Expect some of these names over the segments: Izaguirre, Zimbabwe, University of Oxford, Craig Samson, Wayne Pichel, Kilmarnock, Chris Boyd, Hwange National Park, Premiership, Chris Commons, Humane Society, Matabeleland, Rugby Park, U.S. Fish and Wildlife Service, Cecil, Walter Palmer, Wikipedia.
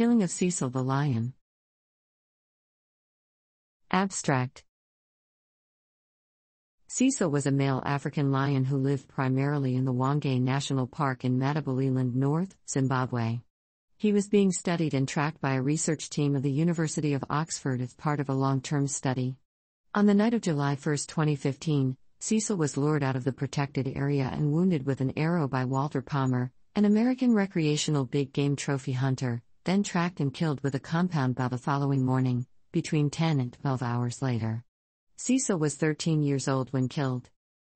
killing of Cecil the lion. Abstract. Cecil was a male African lion who lived primarily in the Hwange National Park in Matabeleland, North, Zimbabwe. He was being studied and tracked by a research team of the University of Oxford as part of a long-term study. On the night of July 1, 2015, Cecil was lured out of the protected area and wounded with an arrow by Walter Palmer, an American recreational big-game trophy hunter, then tracked and killed with a compound bow the following morning, between 10 and 12 hours later. Cecil was 13 years old when killed.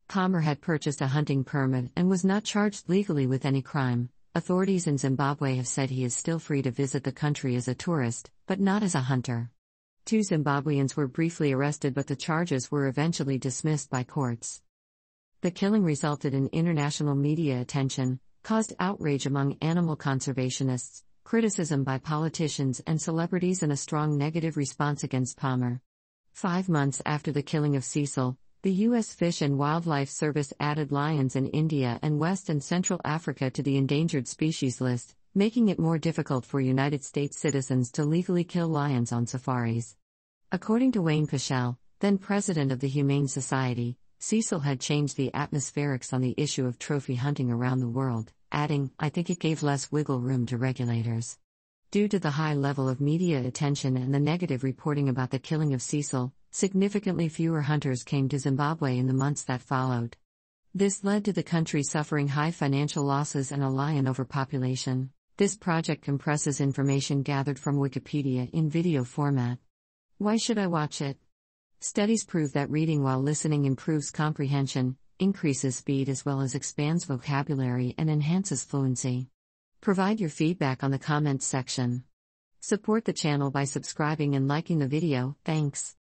Palmer had purchased a hunting permit and was not charged legally with any crime. Authorities in Zimbabwe have said he is still free to visit the country as a tourist, but not as a hunter. 2 Zimbabweans were briefly arrested, but the charges were eventually dismissed by courts. The killing resulted in international media attention, caused outrage among animal conservationists, criticism by politicians and celebrities, and a strong negative response against Palmer. 5 months after the killing of Cecil, the U.S. Fish and Wildlife Service added lions in India and West and Central Africa to the endangered species list, making it more difficult for United States citizens to legally kill lions on safaris. According to Wayne Pichel, then president of the Humane Society, Cecil had changed the atmospherics on the issue of trophy hunting around the world, adding, "I think it gave less wiggle room to regulators." Due to the high level of media attention and the negative reporting about the killing of Cecil, significantly fewer hunters came to Zimbabwe in the months that followed. This led to the country suffering high financial losses and a lion overpopulation. This project compresses information gathered from Wikipedia in video format. Why should I watch it? Studies prove that reading while listening improves comprehension, increases speed as well as expands vocabulary and enhances fluency. Provide your feedback on the comments section. Support the channel by subscribing and liking the video. Thanks.